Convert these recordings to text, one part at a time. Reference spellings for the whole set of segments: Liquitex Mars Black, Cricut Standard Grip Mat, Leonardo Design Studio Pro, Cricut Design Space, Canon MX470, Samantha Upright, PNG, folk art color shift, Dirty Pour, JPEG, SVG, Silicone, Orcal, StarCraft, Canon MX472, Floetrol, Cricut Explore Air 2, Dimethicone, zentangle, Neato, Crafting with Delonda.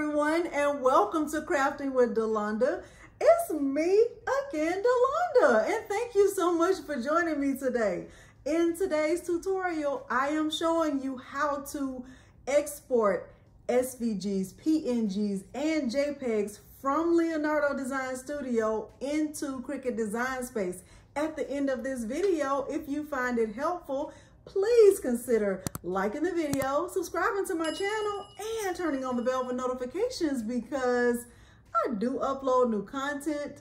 everyone, and welcome to Crafting with Delonda. It's me again, Delonda, and thank you so much for joining me today. In today's tutorial, I am showing you how to export SVGs, PNGs, and JPEGs from Leonardo Design Studio into Cricut Design Space. At the end of this video, if you find it helpful, please consider liking the video, subscribing to my channel, and turning on the bell for notifications, because I do upload new content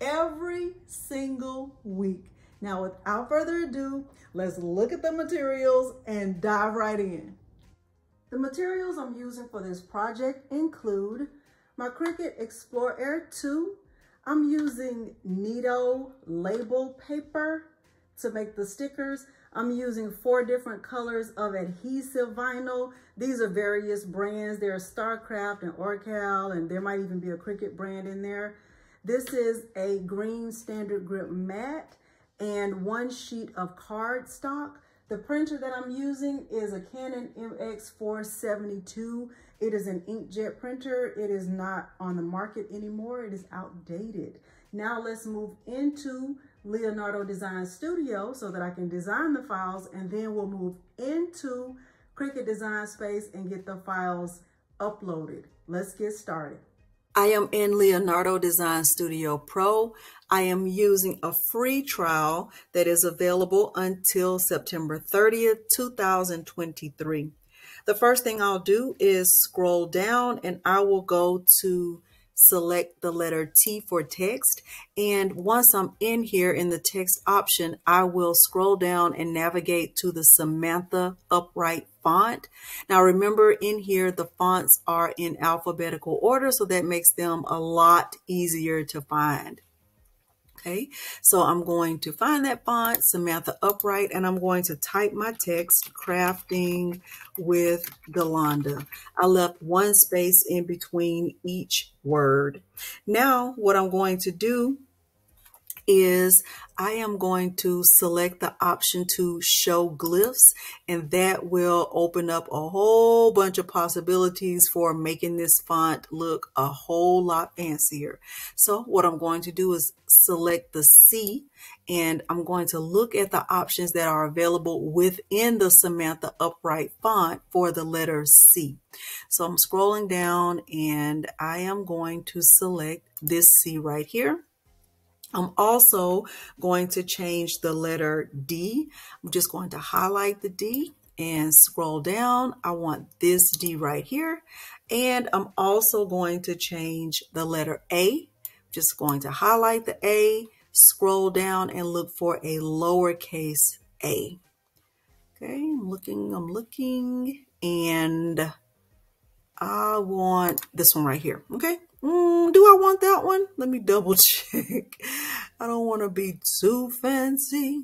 every single week. Now, without further ado, let's look at the materials and dive right in. The materials I'm using for this project include my Cricut Explore Air 2. I'm using Neato label paper to make the stickers. I'm using 4 different colors of adhesive vinyl. These are various brands. There's StarCraft and Orcal, and there might even be a Cricut brand in there. This is a green standard grip mat and 1 sheet of cardstock. The printer that I'm using is a Canon MX472. It is an inkjet printer. It is not on the market anymore. It is outdated. Now let's move into Leonardo Design Studio so that I can design the files, and then we'll move into Cricut Design Space and get the files uploaded. Let's get started. I am in Leonardo Design Studio Pro. I am using a free trial that is available until September 30th, 2023. The first thing I'll do is scroll down, and I will go to select the letter T for text, and once I'm in here in the text option, I will scroll down and navigate to the Samantha Upright font. Now remember, in here the fonts are in alphabetical order, so that makes them a lot easier to find. Okay, so I'm going to find that font, Samantha Upright, and I'm going to type my text, Crafting with Delonda. I left 1 space in between each word. Now, what I'm going to do is I am going to select the option to show glyphs, and that will open up a whole bunch of possibilities for making this font look a whole lot fancier. So what I'm going to do is select the C, and I'm going to look at the options that are available within the Samantha Upright font for the letter C. So I'm scrolling down, and I am going to select this C right here. I'm also going to change the letter D. I'm just going to highlight the D and scroll down. I want this D right here. And I'm also going to change the letter A. Just going to highlight the A, scroll down, and look for a lowercase a. Okay, I'm looking, and I want this one right here. Okay. Do I want that one? Let me double check. I don't want to be too fancy.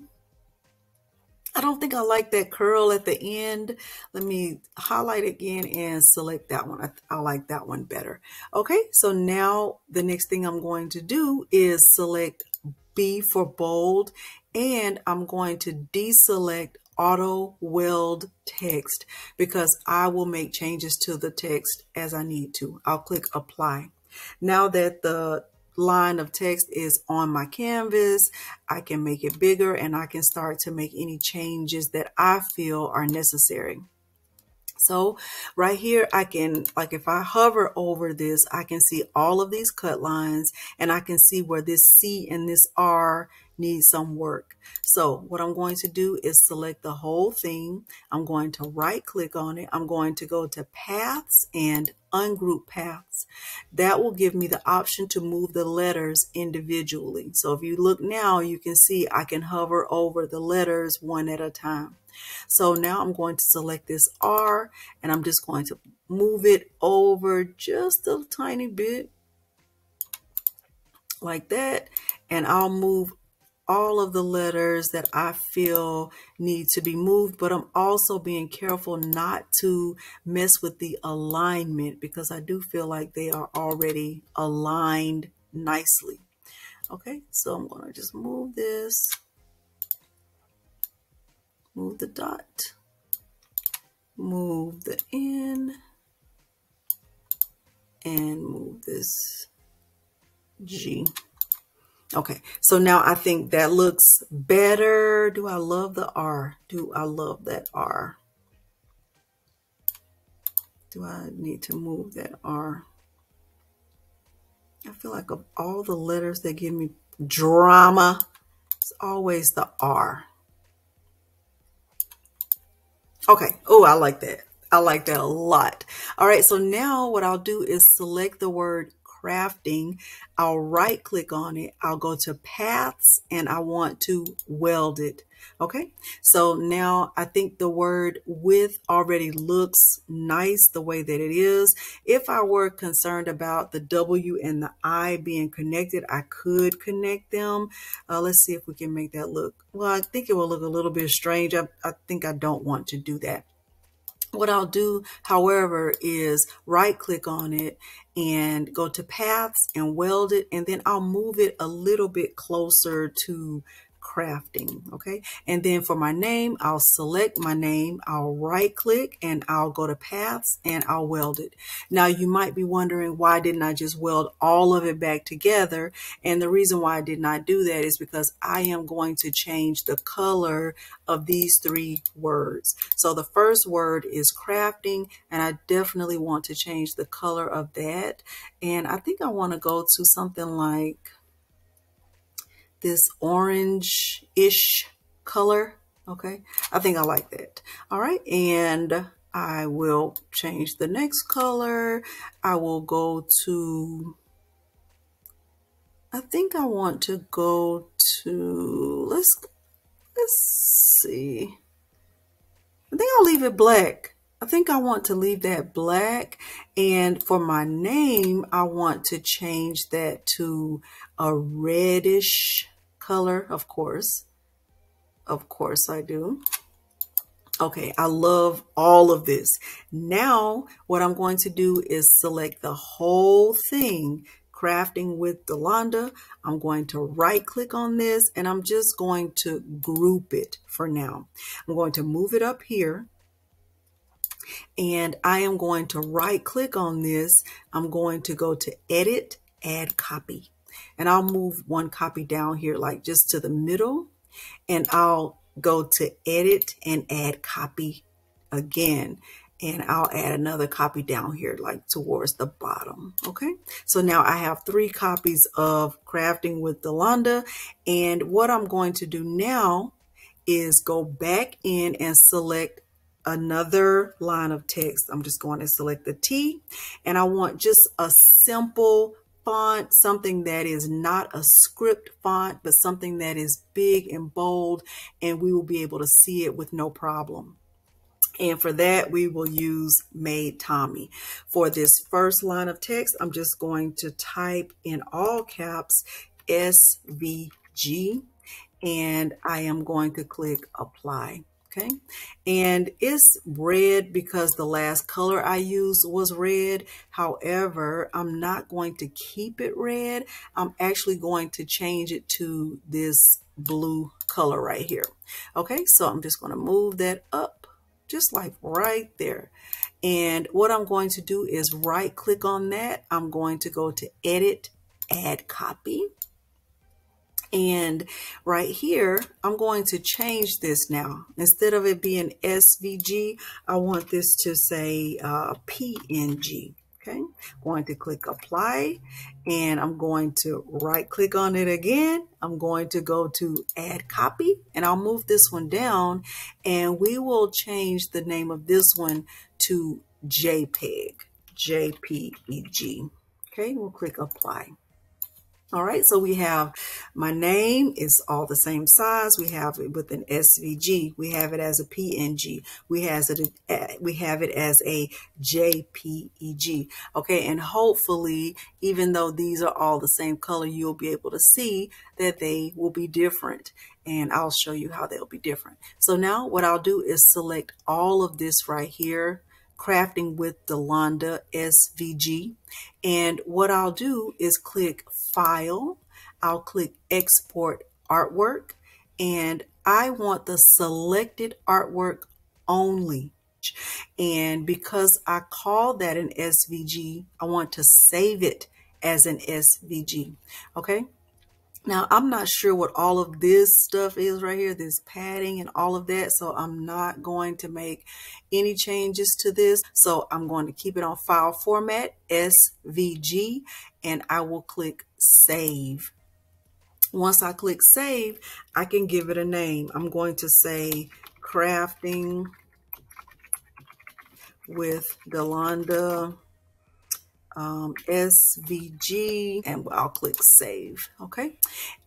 I don't think I like that curl at the end. Let me highlight again and select that one. I like that one better. Okay, so now the next thing I'm going to do is select B for bold, and I'm going to deselect auto weld text because I will make changes to the text as I need to. I'll click apply. Now that the line of text is on my canvas, I can make it bigger, and I can start to make any changes that I feel are necessary. So right here, I can, like if I hover over this, I can see all of these cut lines, and I can see where this C and this R need some work. So what I'm going to do is select the whole thing. I'm going to right click on it. I'm going to go to paths and ungroup paths. That will give me the option to move the letters individually. So if you look now, you can see I can hover over the letters one at a time. So now I'm going to select this R, and I'm just going to move it over just a tiny bit like that. And I'll move all of the letters that I feel need to be moved, but I'm also being careful not to mess with the alignment because I do feel like they are already aligned nicely. Okay, so I'm going to just move this, move the dot, move the N, and move this G. Okay, so now I think that looks better. Do I love the R? Do I love that R? Do I need to move that R? I feel like of all the letters that give me drama, it's always the R. Okay. Oh, I like that. I like that a lot. All right. So now what I'll do is select the word crafting. I'll right click on it. I'll go to paths and I want to weld it. Okay. So now I think the word width already looks nice the way that it is. If I were concerned about the W and the I being connected, I could connect them. Let's see if we can make that look. Well, I think it will look a little bit strange. I think I don't want to do that. What I'll do, however, is right click on it and go to paths and weld it. And then I'll move it a little bit closer to crafting. Okay. And then for my name, I'll select my name. I'll right click and I'll go to paths and I'll weld it. Now you might be wondering, why didn't I just weld all of it back together? And the reason why I did not do that is because I am going to change the color of these three words. So the first word is crafting, and I definitely want to change the color of that. And I think I want to go to something like this orange-ish color. Okay. I think I like that. All right. And I will change the next color. I will go to, I think I want to go to, let's see. I think I'll leave it black. I think I want to leave that black. And for my name, I want to change that to a reddish color, of course. Of course I do. Okay, I love all of this. Now, what I'm going to do is select the whole thing, Crafting with Delonda. I'm going to right click on this and I'm just going to group it for now. I'm going to move it up here. And I am going to right click on this. I'm going to go to edit, add copy, and I'll move one copy down here, like just to the middle, and I'll go to edit and add copy again. And I'll add another copy down here, like towards the bottom. Okay. So now I have three copies of Crafting with Delonda. And what I'm going to do now is go back in and select another line of text. I'm just going to select the T, and I want just a simple font, something that is not a script font, but something that is big and bold, and we will be able to see it with no problem. And for that, we will use Made Tommy. For this first line of text, I'm just going to type in all caps SVG, and I am going to click apply. Okay. And it's red because the last color I used was red. However, I'm not going to keep it red. I'm actually going to change it to this blue color right here. Okay. So I'm just going to move that up just like right there. And what I'm going to do is right click on that. I'm going to go to edit, add copy. And right here, I'm going to change this now. Instead of it being SVG, I want this to say PNG. Okay, I'm going to click apply, and I'm going to right click on it again. I'm going to go to add copy, and I'll move this one down, and we will change the name of this one to JPEG, JPEG. Okay, we'll click apply. All right, so we have my name is all the same size. We have it with an SVG. We have it as a PNG. We have it as a JPEG. Okay, and hopefully, even though these are all the same color, you'll be able to see that they will be different. And I'll show you how they'll be different. So now what I'll do is select all of this right here, Crafting with Delonda SVG. And what I'll do is click File. I'll click Export Artwork. And I want the selected artwork only. And because I call that an SVG, I want to save it as an SVG. Okay. Now, I'm not sure what all of this stuff is right here, this padding and all of that. So I'm not going to make any changes to this. So I'm going to keep it on file format, SVG, and I will click save. Once I click save, I can give it a name. I'm going to say Crafting with Delonda SVG, and I'll click save. Okay,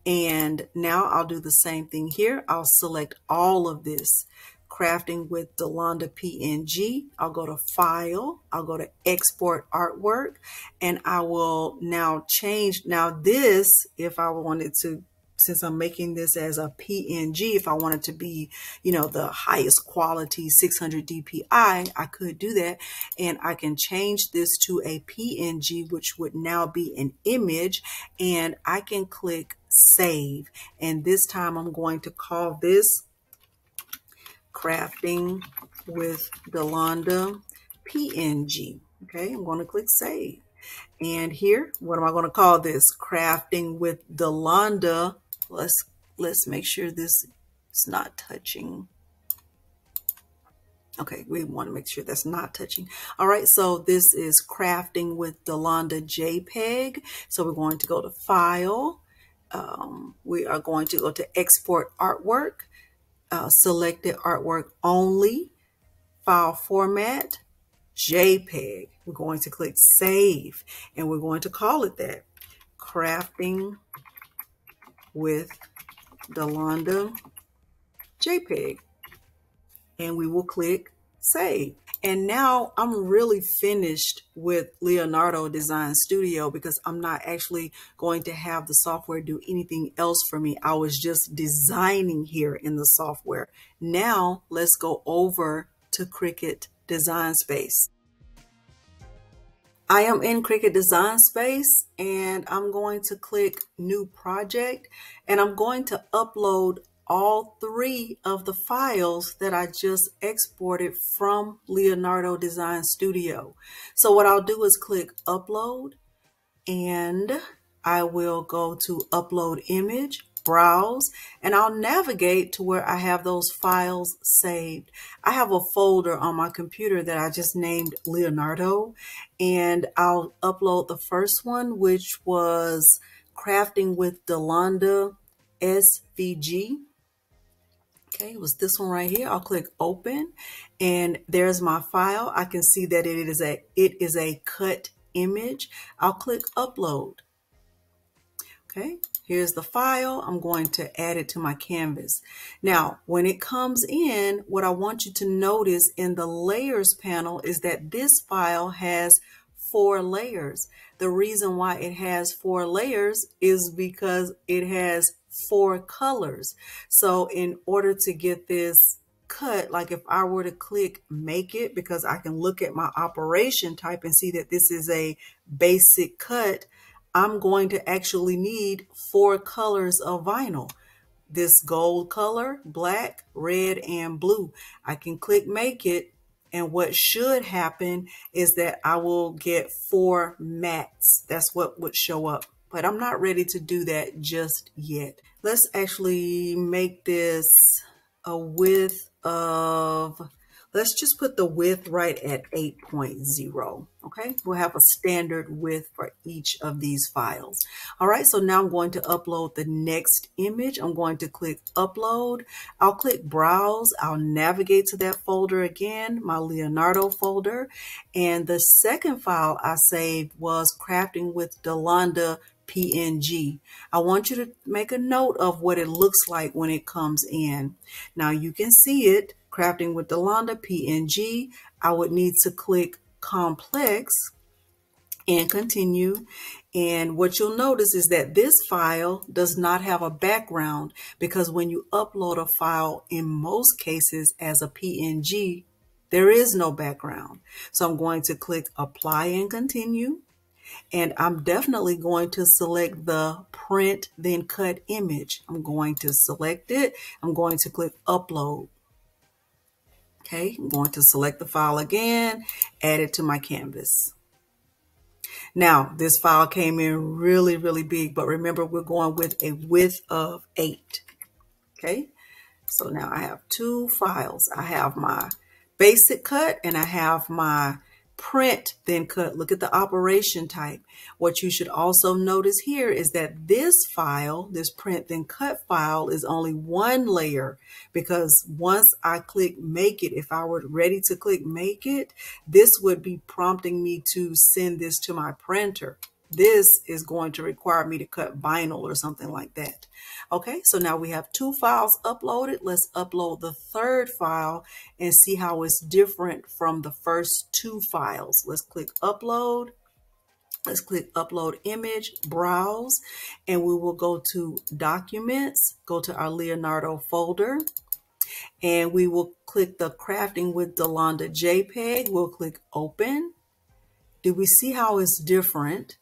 and now I'll do the same thing here. I'll select all of this, Crafting with Delonda PNG. I'll go to file, I'll go to export artwork, and I will now change. Now this, if I wanted to, since I'm making this as a PNG, if I wanted to be, you know, the highest quality 600 DPI, I could do that. And I can change this to a PNG, which would now be an image, and I can click save. And this time I'm going to call this Crafting with Delonda PNG. Okay, I'm going to click save. And here, what am I going to call this? Crafting with Delonda. Let's make sure this is not touching. Okay, we want to make sure that's not touching. All right, so this is Crafting with Delonda JPEG. So we're going to go to File. We are going to go to Export Artwork, Selected Artwork Only, File Format, JPEG. We're going to click save, and we're going to call it that, Crafting with Delonda JPEG, and we will click save. And now I'm really finished with Leonardo Design Studio, because I'm not actually going to have the software do anything else for me. I was just designing here in the software. Now let's go over to Cricut Design Space. I am in Cricut Design Space, and I'm going to click New Project, and I'm going to upload all three of the files that I just exported from Leonardo Design Studio. So what I'll do is click Upload, and I will go to Upload Image, Browse, and I'll navigate to where I have those files saved. I have a folder on my computer that I just named Leonardo, and I'll upload the first one, which was Crafting with Delonda SVG. Okay, it was this one right here. I'll click open, and there's my file. I can see that it is a cut image. I'll click upload. Okay, here's the file. I'm going to add it to my canvas. Now, when it comes in, what I want you to notice in the layers panel is that this file has 4 layers. The reason why it has 4 layers is because it has 4 colors. So in order to get this cut, like if I were to click make it, because I can look at my operation type and see that this is a basic cut, I'm going to actually need 4 colors of vinyl. This gold color, black, red, and blue. I can click make it, and what should happen is that I will get 4 mats. That's what would show up, but I'm not ready to do that just yet. Let's actually make this a width of, let's just put the width right at 8.0. Okay, we'll have a standard width for each of these files. All right, so now I'm going to upload the next image. I'm going to click upload. I'll click browse. I'll navigate to that folder again, my Leonardo folder. And the second file I saved was Crafting with Delonda PNG. I want you to make a note of what it looks like when it comes in. Now you can see it. Crafting with Delonda PNG. I would need to click complex and continue. And what you'll notice is that this file does not have a background, because when you upload a file, in most cases as a PNG, there is no background. So I'm going to click apply and continue. And I'm definitely going to select the print then cut image. I'm going to select it. I'm going to click upload. Okay, I'm going to select the file again, add it to my canvas. Now, this file came in really, really big, but remember we're going with a width of 8. Okay, so now I have two files. I have my basic cut and I have my print then cut. Look at the operation type. What you should also notice here is that this file, this print then cut file, is only one layer, because once I click make it, if I were ready to click make it, this would be prompting me to send this to my printer. This is going to require me to cut vinyl or something like that. Okay, so now we have two files uploaded. Let's upload the third file and see how it's different from the first two files. Let's click upload. Let's click upload image, browse, and we will go to documents, go to our Leonardo folder, and we will click the Crafting with Delonda JPEG. We'll click open. Do we see how it's different?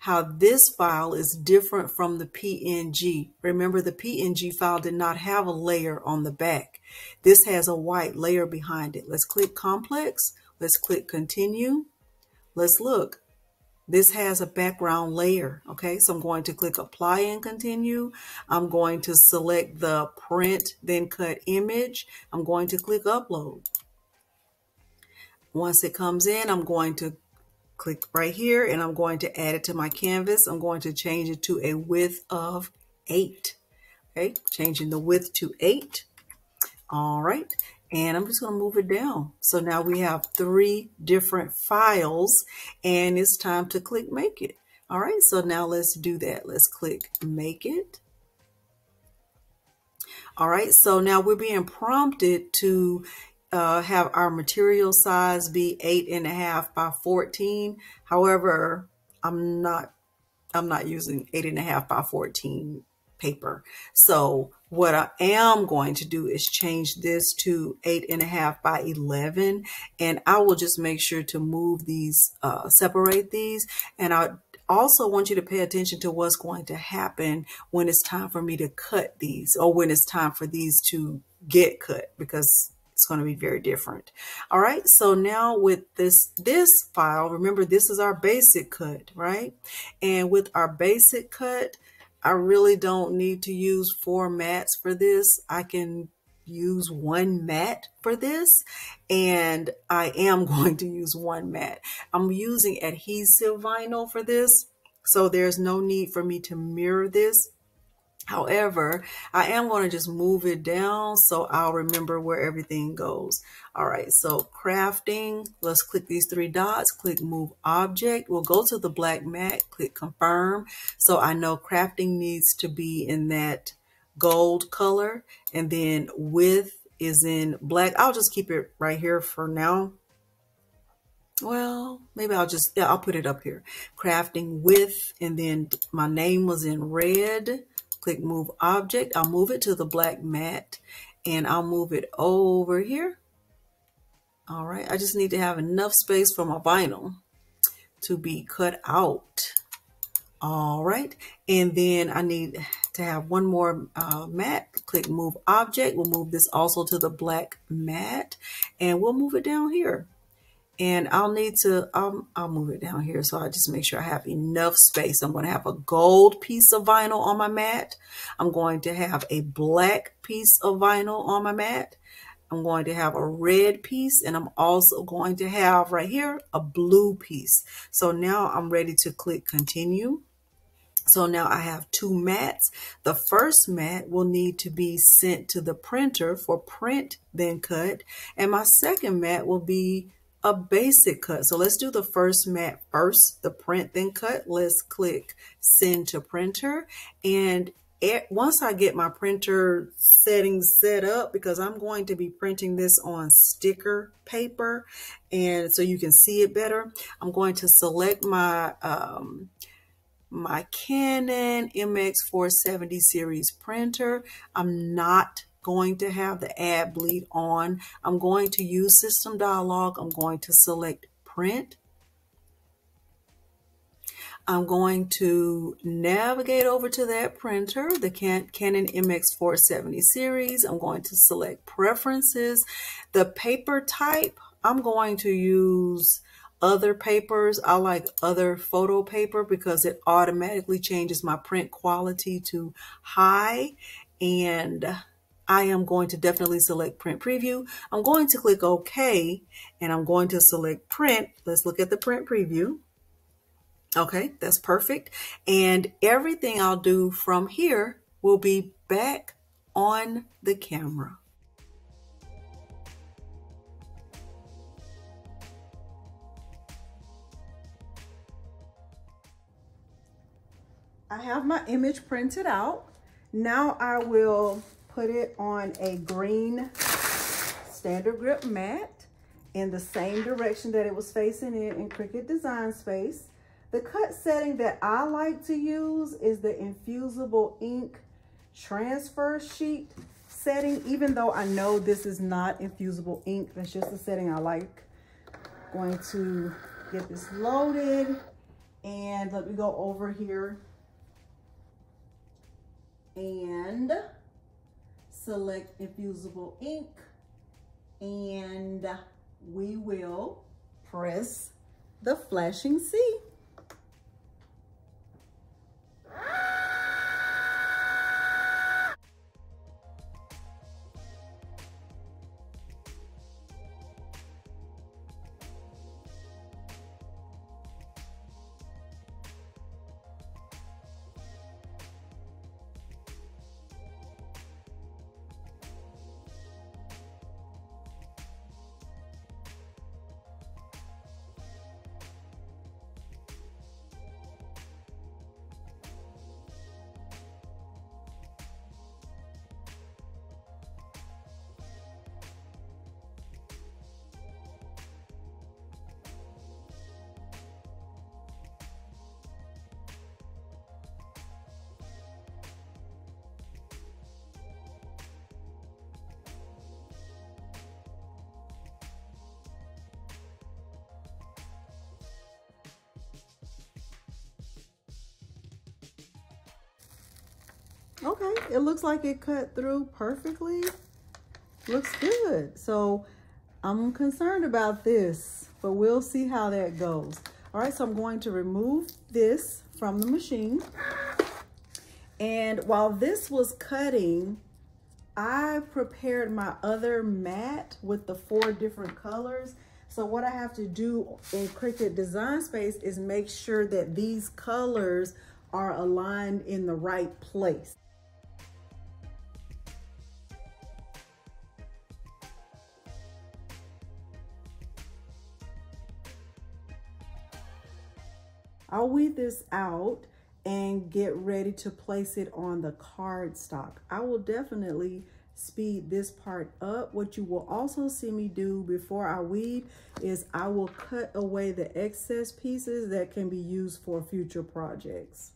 How this file is different from the PNG. Remember, the PNG file did not have a layer on the back. This has a white layer behind it. Let's click complex. Let's click continue. Let's look. This has a background layer. Okay, so I'm going to click apply and continue. I'm going to select the print, then cut image. I'm going to click upload. Once it comes in, I'm going to click right here and I'm going to add it to my canvas. I'm going to change it to a width of 8. Okay, changing the width to 8. All right, and I'm just going to move it down. So now we have three different files and it's time to click make it. All right, so now let's do that. Let's click make it. All right, so now we're being prompted to have our material size be 8.5 by 14. However, I'm not using 8.5 by 14 paper. So what I am going to do is change this to 8.5 by 11, and I will just make sure to move these, separate these. And I also want you to pay attention to what's going to happen when it's time for me to cut these, or when it's time for these to get cut, because it's going to be very different. All right, so now with this file, remember this is our basic cut, right? And with our basic cut, I really don't need to use 4 mats for this. I can use 1 mat for this, and I am going to use 1 mat. I'm using adhesive vinyl for this, so there's no need for me to mirror this. However, I am going to just move it down so I'll remember where everything goes. All right, so crafting, let's click these 3 dots, click move object. We'll go to the black mat, click confirm. So I know crafting needs to be in that gold color, and then width is in black. I'll just keep it right here for now. Well, maybe I'll put it up here. Crafting width, and then my name was in red. Click move object. I'll move it to the black mat and I'll move it over here. All right, I just need to have enough space for my vinyl to be cut out. All right, and then I need to have one more mat. Click move object. We'll move this also to the black mat and we'll move it down here. And I'll need to, I'll move it down here. So I just make sure I have enough space. I'm going to have a gold piece of vinyl on my mat. I'm going to have a black piece of vinyl on my mat. I'm going to have a red piece, and I'm also going to have right here a blue piece. So now I'm ready to click continue. So now I have 2 mats. The first mat will need to be sent to the printer for print, then cut. And my second mat will be a basic cut. So let's do the first mat first, the print then cut. Let's click send to printer. And once I get my printer settings set up, because I'm going to be printing this on sticker paper, and so you can see it better, I'm going to select my my Canon MX470 series printer. I'm not going to have the ad bleed on. I'm going to use system dialog. I'm going to select print. I'm going to navigate over to that printer, the Canon MX470 series. I'm going to select preferences. The paper type, I'm going to use other papers. I like other photo paper because it automatically changes my print quality to high, and I am going to definitely select print preview. I'm going to click OK, and I'm going to select print. Let's look at the print preview. Okay, that's perfect. And everything I'll do from here will be back on the camera. I have my image printed out. Now I will put it on a green standard grip mat in the same direction that it was facing in Cricut Design Space. The cut setting that I like to use is the infusible ink transfer sheet setting, even though I know this is not infusible ink. That's just the setting I like. I'm going to get this loaded and let me go over here and select infusible ink, and we will press the flashing C. Okay, it looks like it cut through perfectly. Looks good. So I'm concerned about this, but we'll see how that goes. All right, so I'm going to remove this from the machine. And while this was cutting, I prepared my other mat with the 4 different colors. So what I have to do in Cricut Design Space is make sure that these colors are aligned in the right place. I'll weed this out and get ready to place it on the cardstock. I will definitely speed this part up. What you will also see me do before I weed is I will cut away the excess pieces that can be used for future projects.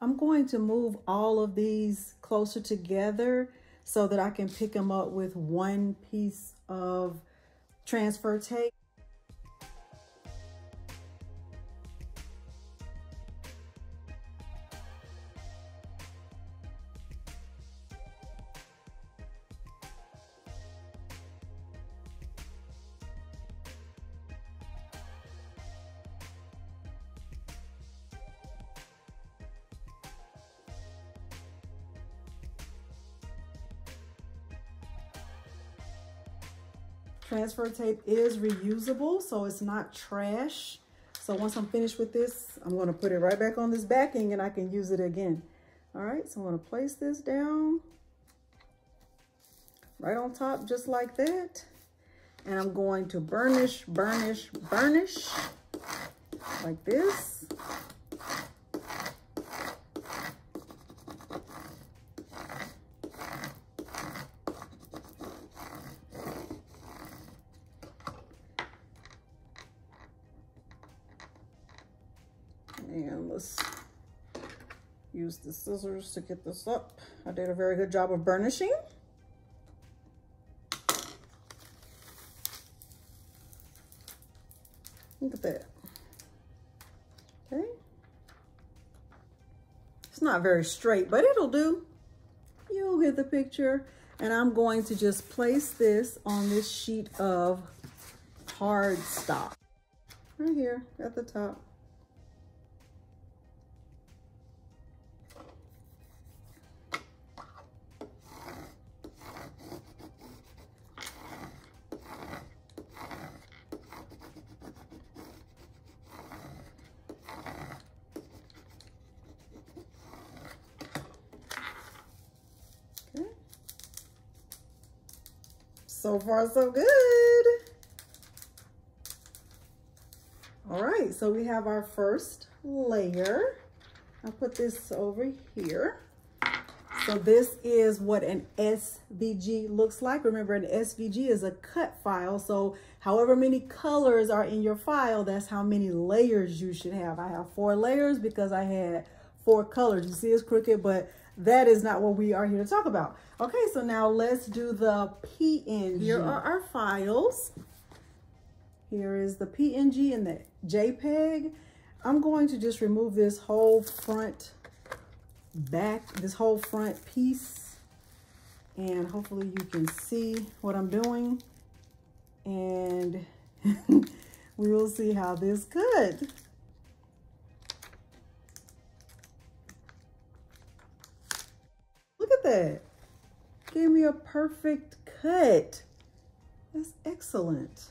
I'm going to move all of these closer together so that I can pick them up with one piece of transfer tape. Transfer tape is reusable, so it's not trash. So once I'm finished with this, I'm gonna put it right back on this backing and I can use it again. All right, so I'm gonna place this down right on top, just like that. And I'm going to burnish, burnish, burnish, like this. And let's use the scissors to get this up. I did a very good job of burnishing. Look at that. Okay. It's not very straight, but it'll do. You'll get the picture. And I'm going to just place this on this sheet of hard stock. Right here at the top. So far, so good. All right, so we have our first layer. I'll put this over here. So this is what an SVG looks like. Remember, an SVG is a cut file. So however many colors are in your file, that's how many layers you should have. I have 4 layers because I had 4 colors. You see it's crooked, but that is not what we are here to talk about. Okay, so now let's do the PNG. Here are our files. Here is the PNG and the JPEG. I'm going to just remove this whole front back, this whole front piece. And hopefully you can see what I'm doing. And we will see how this could. Look at that. Gave me a perfect cut. That's excellent.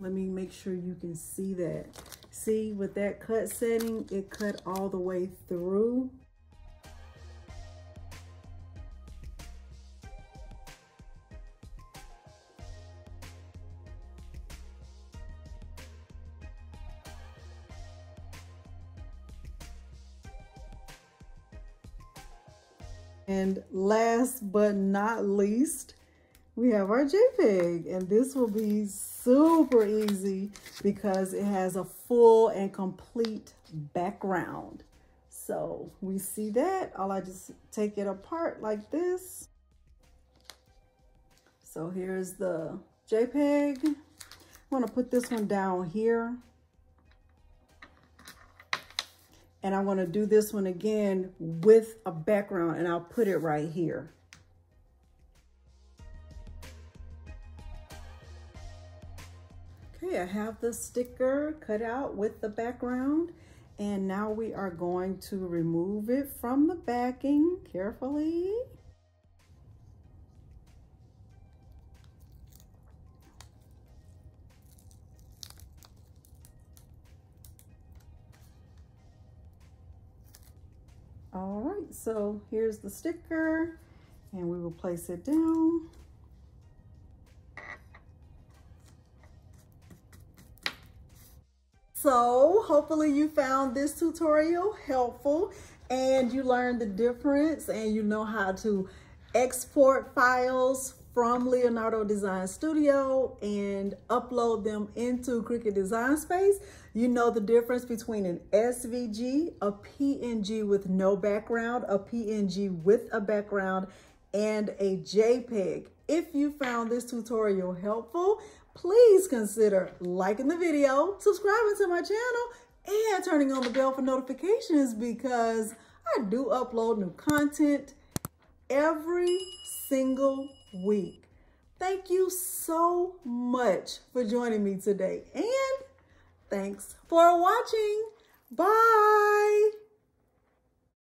Let me make sure you can see that. See, with that cut setting, it cut all the way through. And last but not least, we have our JPEG, and this will be super easy because it has a full and complete background. So we see that. All I just take it apart like this. So here's the JPEG. I'm gonna put this one down here. And I'm gonna do this one again with a background, and I'll put it right here. Okay, I have the sticker cut out with the background, and now we are going to remove it from the backing carefully. All right, so here's the sticker, and we will place it down. So hopefully you found this tutorial helpful, and you learned the difference, and you know how to export files from Leonardo Design Studio and upload them into Cricut Design Space. You know the difference between an SVG, a PNG with no background, a PNG with a background, and a JPEG. If you found this tutorial helpful, please consider liking the video, subscribing to my channel, and turning on the bell for notifications, because I do upload new content every single week. Thank you so much for joining me today, and thanks for watching. Bye.